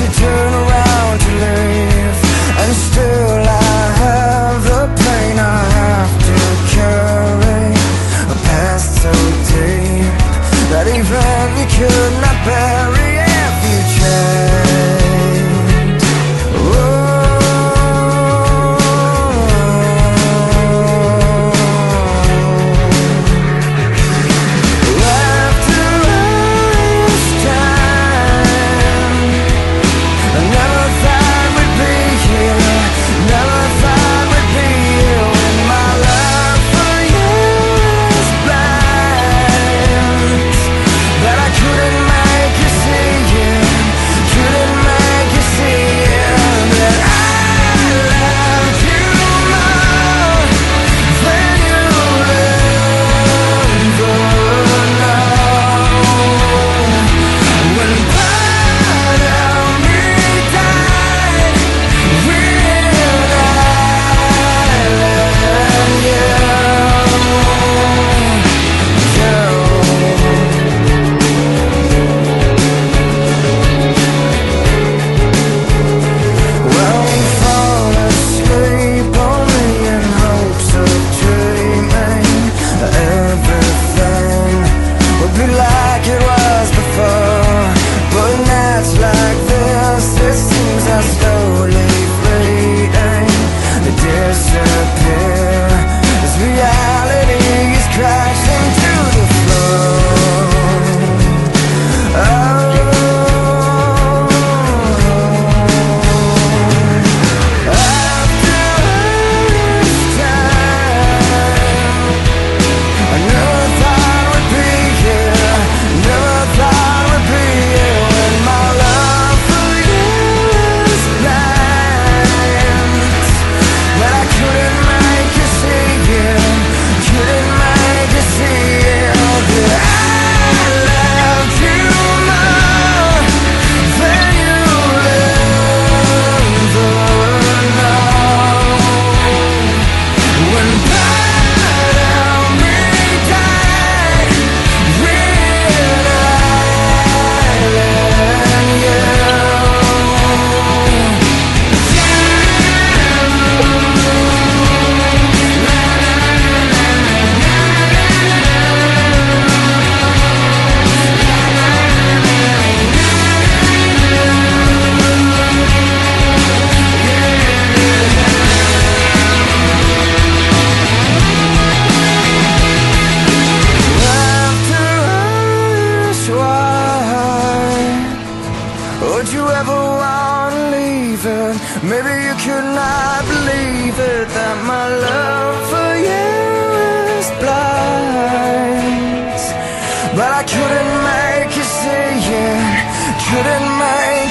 as you turn around to leave. And still I have the pain I have to carry, a past so deep that even we could not bury if you tried. Would you ever want to leave it? Maybe you could not believe it, that my love for you is blind, but I couldn't make you see it, couldn't make